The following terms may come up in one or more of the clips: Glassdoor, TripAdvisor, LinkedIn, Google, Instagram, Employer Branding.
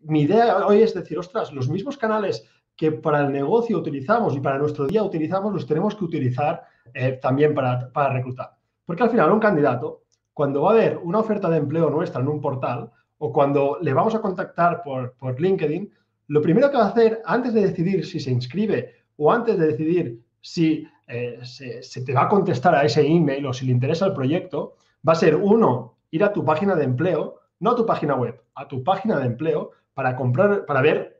mi idea hoy es decir, ostras, los mismos canales que para el negocio utilizamos y para nuestro día utilizamos, los tenemos que utilizar también para reclutar. Porque al final un candidato, cuando va a ver una oferta de empleo nuestra en un portal o cuando le vamos a contactar por LinkedIn, lo primero que va a hacer antes de decidir si se inscribe o antes de decidir si se te va a contestar a ese email o si le interesa el proyecto, va a ser, uno, ir a tu página de empleo, no a tu página web, a tu página de empleo para comprar, para ver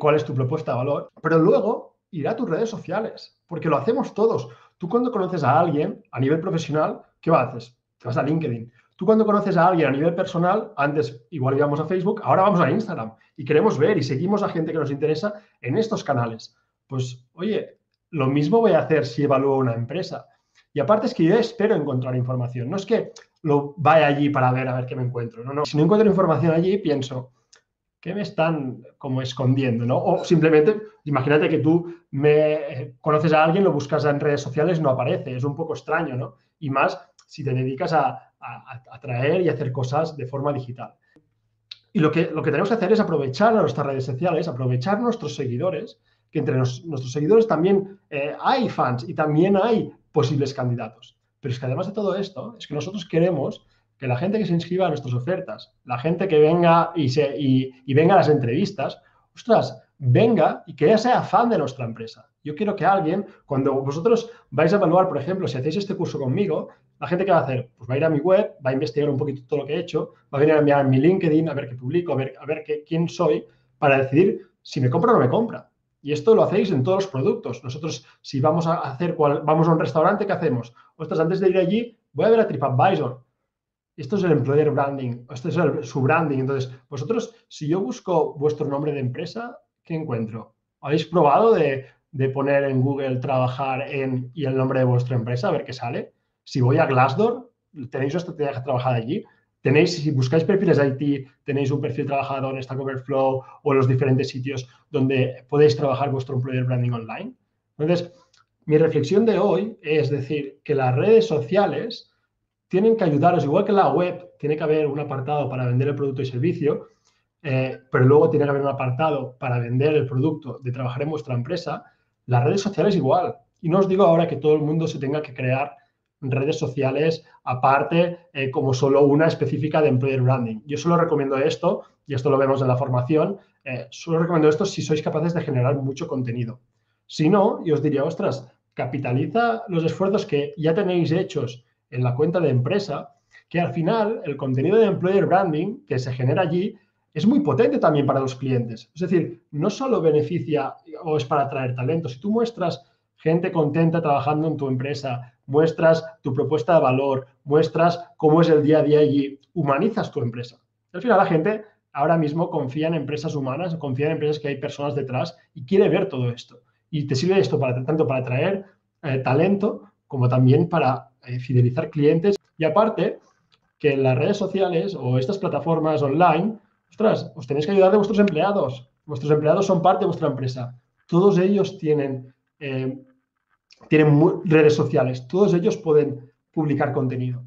cuál es tu propuesta de valor, pero luego ir a tus redes sociales, porque lo hacemos todos. Tú cuando conoces a alguien a nivel profesional, ¿qué haces? Te vas a LinkedIn. Tú cuando conoces a alguien a nivel personal, antes igual íbamos a Facebook, ahora vamos a Instagram y queremos ver y seguimos a gente que nos interesa en estos canales. Pues, oye, lo mismo voy a hacer si evalúo una empresa. Y aparte es que yo espero encontrar información. No es que lo vaya allí para ver a ver qué me encuentro. No, no. Si no encuentro información allí, pienso, ¿qué me están como escondiendo? ¿No? O simplemente, imagínate que tú conoces a alguien, lo buscas en redes sociales, no aparece. Es un poco extraño, ¿no? Y más si te dedicas a traer y hacer cosas de forma digital. Y lo que tenemos que hacer es aprovechar a nuestras redes sociales, aprovechar nuestros seguidores, que entre nuestros seguidores también hay fans y también hay posibles candidatos. Pero es que además de todo esto, es que nosotros queremos que la gente que se inscriba a nuestras ofertas, la gente que venga y venga a las entrevistas, ostras, venga y que ya sea fan de nuestra empresa. Yo quiero que alguien, cuando vosotros vais a evaluar, por ejemplo, si hacéis este curso conmigo, la gente que va a hacer, pues va a ir a mi web, va a investigar un poquito todo lo que he hecho, va a venir a mirar mi LinkedIn, a ver qué publico, a ver quién soy, para decidir si me compra o no me compra. Y esto lo hacéis en todos los productos. Nosotros, si vamos a vamos a un restaurante, ¿qué hacemos? Ostras, antes de ir allí, voy a ver a TripAdvisor. Esto es el Employer Branding, esto es su branding. Entonces, vosotros, si yo busco vuestro nombre de empresa, ¿qué encuentro? ¿Habéis probado de poner en Google trabajar en y el nombre de vuestra empresa, a ver qué sale? Si voy a Glassdoor, tenéis una estrategia trabajada allí. Tenéis, si buscáis perfiles IT, tenéis un perfil trabajado en Stack Overflow o en los diferentes sitios donde podéis trabajar vuestro Employer Branding online. Entonces, mi reflexión de hoy es decir que las redes sociales tienen que ayudaros, igual que la web, tiene que haber un apartado para vender el producto y servicio, pero luego tiene que haber un apartado para vender el producto de trabajar en vuestra empresa. Las redes sociales igual. Y no os digo ahora que todo el mundo se tenga que crear redes sociales aparte como solo una específica de Employer Branding. Yo solo recomiendo esto, y esto lo vemos en la formación, solo recomiendo esto si sois capaces de generar mucho contenido. Si no, yo os diría, ostras, capitaliza los esfuerzos que ya tenéis hechos en la cuenta de empresa, que al final el contenido de Employer Branding que se genera allí es muy potente también para los clientes. Es decir, no solo beneficia o es para atraer talento. Si tú muestras gente contenta trabajando en tu empresa, muestras tu propuesta de valor, muestras cómo es el día a día allí, humanizas tu empresa. Al final la gente ahora mismo confía en empresas humanas, confía en empresas que hay personas detrás y quiere ver todo esto. Y te sirve esto tanto para atraer talento como también para fidelizar clientes. Y aparte, que en las redes sociales o estas plataformas online, ostras, os tenéis que ayudar de vuestros empleados. Vuestros empleados son parte de vuestra empresa. Todos ellos tienen redes sociales, todos ellos pueden publicar contenido.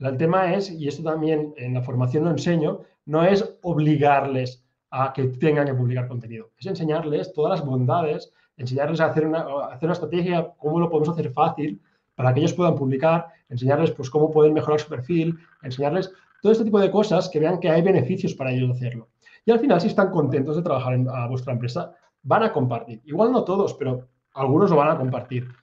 El tema es, y esto también en la formación lo enseño, no es obligarles a que tengan que publicar contenido, es enseñarles todas las bondades, enseñarles a hacer una estrategia, cómo lo podemos hacer fácil para que ellos puedan publicar, enseñarles pues cómo pueden mejorar su perfil, enseñarles todo este tipo de cosas que vean que hay beneficios para ellos de hacerlo. Y al final, si están contentos de trabajar en vuestra empresa, van a compartir. Igual no todos, pero algunos lo van a compartir.